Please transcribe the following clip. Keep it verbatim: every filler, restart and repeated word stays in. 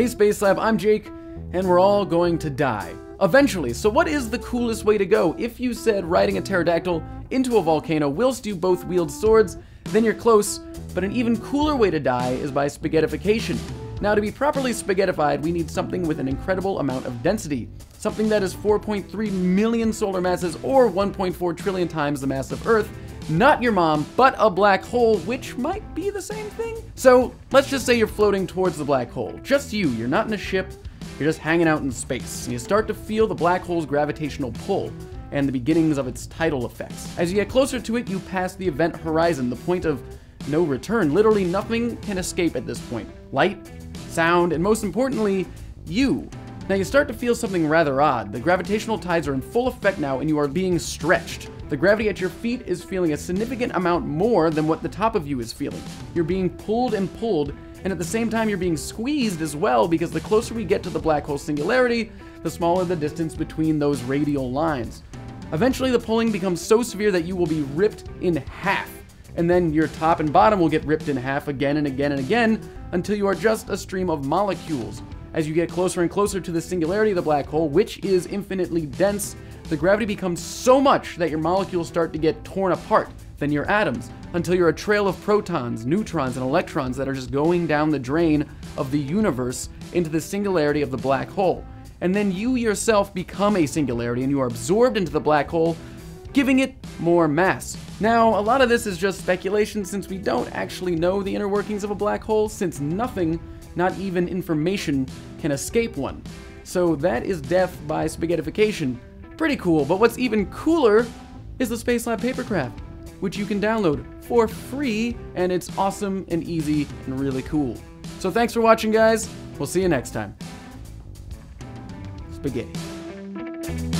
Hey Space Lab, I'm Jake, and we're all going to die. Eventually, so what is the coolest way to go? If you said riding a pterodactyl into a volcano whilst you both wield swords, then you're close, but an even cooler way to die is by spaghettification. Now, to be properly spaghettified, we need something with an incredible amount of density. Something that is four point three million solar masses or one point four trillion times the mass of Earth. Not your mom, but a black hole, which might be the same thing? So, let's just say you're floating towards the black hole. Just you, you're not in a ship, you're just hanging out in space. And you start to feel the black hole's gravitational pull and the beginnings of its tidal effects. As you get closer to it, you pass the event horizon, the point of no return. Literally nothing can escape at this point. Light, sound, and most importantly, you. Now you start to feel something rather odd. The gravitational tides are in full effect now and you are being stretched. The gravity at your feet is feeling a significant amount more than what the top of you is feeling. You're being pulled and pulled, and at the same time you're being squeezed as well, because the closer we get to the black hole singularity, the smaller the distance between those radial lines. Eventually the pulling becomes so severe that you will be ripped in half. And then your top and bottom will get ripped in half again and again and again until you are just a stream of molecules. As you get closer and closer to the singularity of the black hole, which is infinitely dense, the gravity becomes so much that your molecules start to get torn apart, then your atoms, until you're a trail of protons, neutrons, and electrons that are just going down the drain of the universe into the singularity of the black hole. And then you yourself become a singularity and you are absorbed into the black hole, giving it more mass. Now, a lot of this is just speculation since we don't actually know the inner workings of a black hole, since nothing, not even information, can escape one. So that is death by spaghettification. Pretty cool, but what's even cooler is the Space Lab papercraft, which you can download for free, and it's awesome and easy and really cool. So thanks for watching, guys. We'll see you next time. Spaghetti.